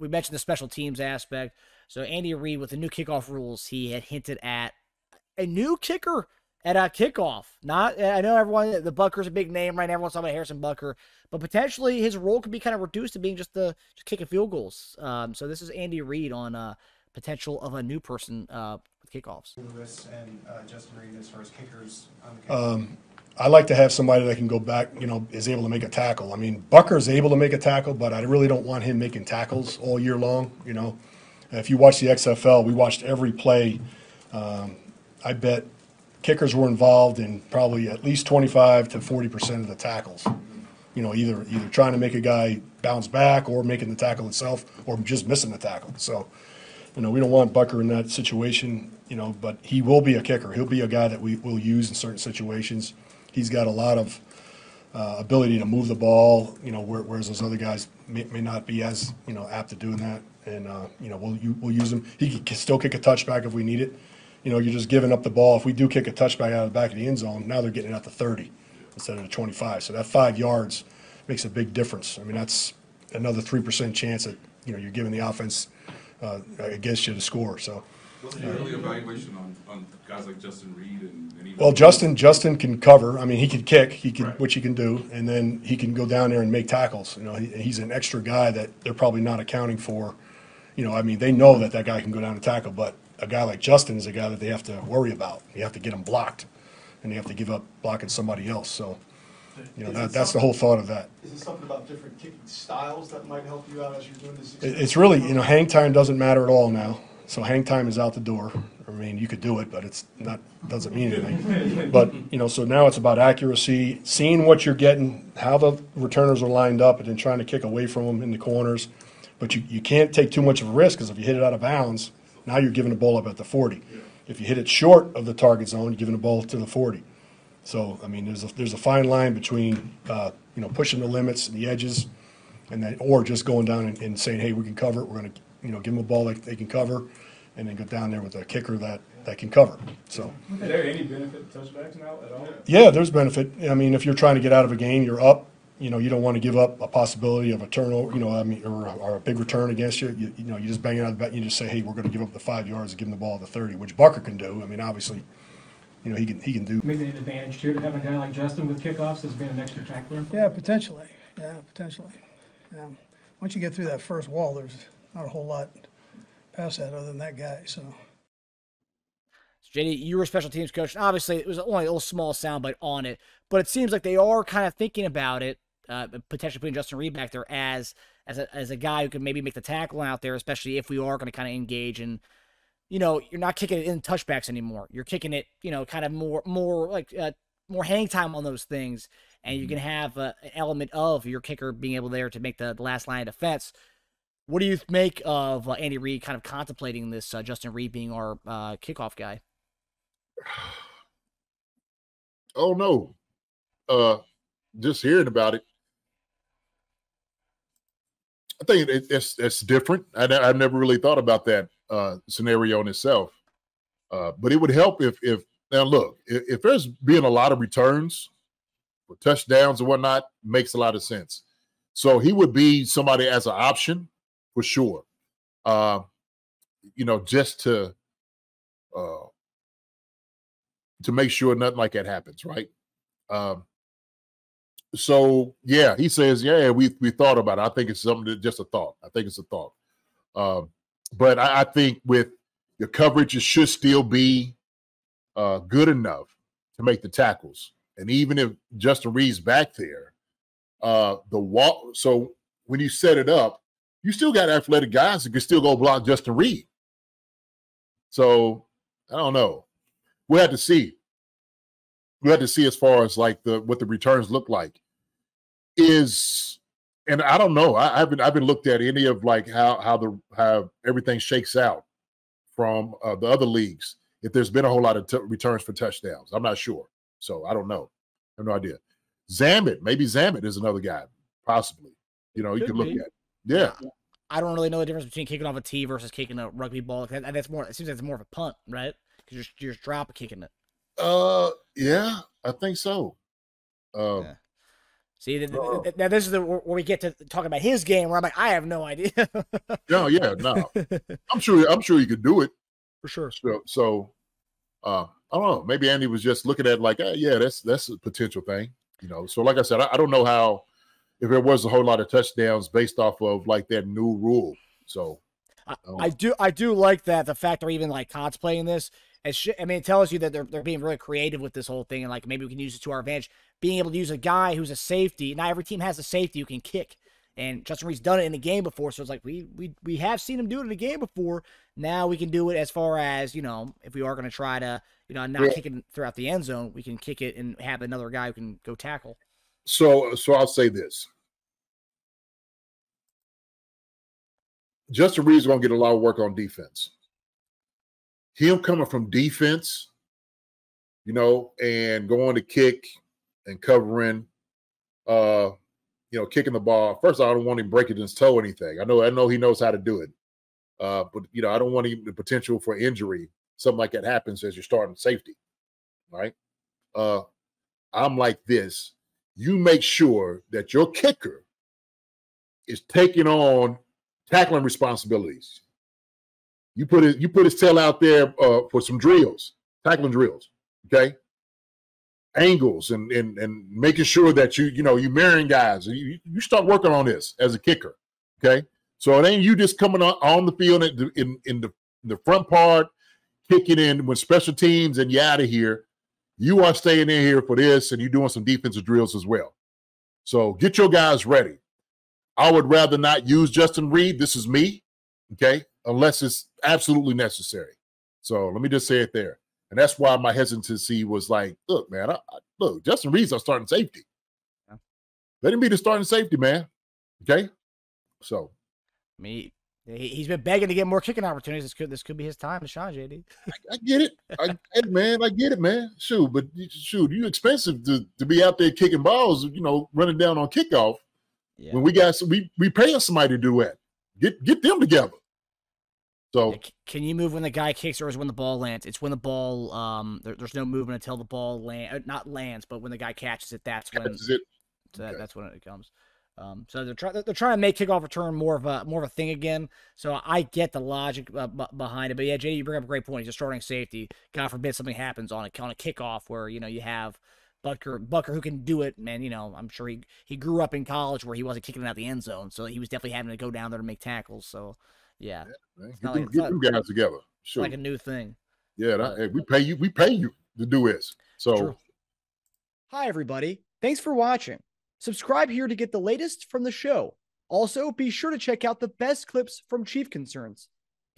we mentioned the special teams aspect. So Andy Reid, with the new kickoff rules, he had hinted at a new kicker at a kickoff. Not, I know everyone, the Butker's a big name right now. Everyone's talking about Harrison Butker, but potentially his role could be kind of reduced to being just kicking field goals. So this is Andy Reid on potential of a new person with kickoffs. Louis and Justin Reid as far as kickers on the kickoff. I like to have somebody that can go back, you know, is able to make a tackle. I mean, Butker's able to make a tackle, but I really don't want him making tackles all year long. You know, if you watch the XFL, we watched every play. I bet kickers were involved in probably at least 25 to 40% of the tackles. You know, either trying to make a guy bounce back or making the tackle itself or just missing the tackle. So, you know, we don't want Butker in that situation, you know, but he will be a kicker. He'll be a guy that we will use in certain situations. He's got a lot of ability to move the ball, you know, whereas those other guys may not be as, you know, apt to doing that. And, you know, we'll use him. He can still kick a touchback if we need it. You know, you're just giving up the ball. If we do kick a touchback out of the back of the end zone, now they're getting it out to 30 instead of the 25. So that 5 yards makes a big difference. I mean, that's another 3% chance that, you know, you're giving the offense against you to score. So. What's the early evaluation on guys like Justin Reid and well, Justin can cover. I mean, he can kick, he can, right, which he can do, and then he can go down there and make tackles. You know, he's an extra guy that they're probably not accounting for. You know, I mean, they know that guy can go down and tackle, but a guy like Justin is a guy that they have to worry about. You have to get him blocked, and they have to give up blocking somebody else. So, you know, that's the whole thought of that. Is it something about different kicking styles that might help you out as you're doing this? It's really, you know, hang time doesn't matter at all now. So hang time is out the door. I mean, you could do it, but it's not, doesn't mean anything. But, you know, so now it's about accuracy, seeing what you're getting, how the returners are lined up, and then trying to kick away from them in the corners. But you can't take too much of a risk, because if you hit it out of bounds, now you're giving the ball up at the 40. If you hit it short of the target zone, you're giving the ball to the 40. So, I mean, there's a fine line between, you know, pushing the limits and the edges, and that, or just going down and saying, hey, we can cover it, we're going to, you know, give them a ball that they can cover, and then go down there with a kicker that can cover. So, is there any benefit to touchbacks now at all? Yeah, there's benefit. I mean, if you're trying to get out of a game, you're up. You know, you don't want to give up a possibility of a turnover. You know, I mean, or a big return against you. You know, you just bang it out of the bat. You just say, hey, we're going to give up the 5 yards and give them the ball at the 30, which Butker can do. I mean, obviously, you know, he can do. Maybe an advantage too to have a guy like Justin with kickoffs as being an extra tackler. Yeah, potentially. Yeah, potentially. Yeah. Once you get through that first wall, there's not a whole lot past that other than that guy. So JD, you were a special teams coach. Obviously, it was only a little small soundbite on it, but it seems like they are kind of thinking about it, potentially putting Justin Reid back there as a guy who could maybe make the tackle out there, especially if we are going to kind of engage. And, you know, you're not kicking it in touchbacks anymore. You're kicking it, you know, kind of more like more hang time on those things, and you can have an element of your kicker being able there to make the last line of defense. What do you make of Andy Reid kind of contemplating this, Justin Reid being our kickoff guy? Oh, no. Just hearing about it, I think it's different. I never really thought about that scenario in itself. But it would help if now, look, if there's being a lot of returns or touchdowns and whatnot, makes a lot of sense. So he would be somebody as an option, for sure. You know, just to make sure nothing like that happens, right? So yeah, he says, yeah, we thought about it. I think it's something that, just a thought. I think it's a thought. But I think with your coverage, it should still be good enough to make the tackles. And even if Justin Reid's back there, the wall, so when you set it up, you still got athletic guys that can still go block Justin Reid. So I don't know. We'll have to see. We'll have to see as far as like what the returns look like. And I don't know. I haven't looked at any of like how everything shakes out from the other leagues. If there's been a whole lot of returns for touchdowns, I'm not sure. So I don't know. I have no idea. Zammit, maybe Zammit is another guy, possibly. You know, you could look at it. Yeah, I don't really know the difference between kicking off a tee versus kicking a rugby ball. That's more. It seems like it's more of a punt, right? Because you're just drop kicking it. Yeah, I think so. Yeah. See, now this is where we get to talking about his game, where I'm like, I have no idea. No, yeah, no. I'm sure you could do it for sure. So, I don't know. Maybe Andy was just looking at like, hey, yeah, that's a potential thing, you know. So, like I said, I don't know how if there was a whole lot of touchdowns based off of like that new rule. So, I do like that the fact they're even like contemplating this. I mean, it tells you that they're being really creative with this whole thing, and like maybe we can use it to our advantage. Being able to use a guy who's a safety, not every team has a safety who can kick, and Justin Reid's done it in the game before, so it's like we have seen him do it in the game before. Now we can do it as far as, you know, if we are going to try to, you know, not kick it throughout the end zone, we can kick it and have another guy who can go tackle. So I'll say this: Justin Reid's going to get a lot of work on defense. Him coming from defense, you know, and going to kick and covering, you know, kicking the ball. First of all, I don't want him breaking his toe or anything. I know he knows how to do it. But, you know, I don't want him the potential for injury. Something like that happens as you're starting safety, right? I'm like this. You make sure that your kicker is taking on tackling responsibilities. You put his tail out there for some drills, tackling drills, okay? Angles and making sure that you're marrying guys. You start working on this as a kicker, okay? So it ain't you just coming on the field in the front part, kicking in with special teams and you're out of here. You are staying in here for this, and you're doing some defensive drills as well. So get your guys ready. I would rather not use Justin Reid. This is me, okay? Unless it's absolutely necessary. So let me just say it there. And that's why my hesitancy was like, look, man, look, Justin Reid's our starting safety. Yeah. Let him be the starting safety, man. Okay? So. I mean, he's been begging to get more kicking opportunities. This could be his time to shine, JD. I get it. I get it, man. But you expensive to be out there kicking balls, you know, running down on kickoff. Yeah. When we paying somebody to do that. Get them together. So can you move when the guy kicks, or is when the ball lands? It's when the ball there's no movement until the ball not lands, but when the guy catches it, that's when it comes. So they're trying to make kickoff return more of a thing again. So I get the logic behind it, but yeah, JD, you bring up a great point. He's a starting safety. God forbid something happens on a kickoff where, you know, you have Butker who can do it, and, you know, I'm sure he grew up in college where he wasn't kicking it out the end zone, so he was definitely having to go down there to make tackles. So. Yeah, get them guys together. Sure. Like a new thing. Yeah, we pay you to do this. So, true. Hi everybody, thanks for watching. Subscribe here to get the latest from the show. Also, be sure to check out the best clips from Chief Concerns.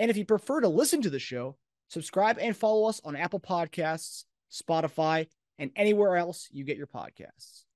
And if you prefer to listen to the show, subscribe and follow us on Apple Podcasts, Spotify, and anywhere else you get your podcasts.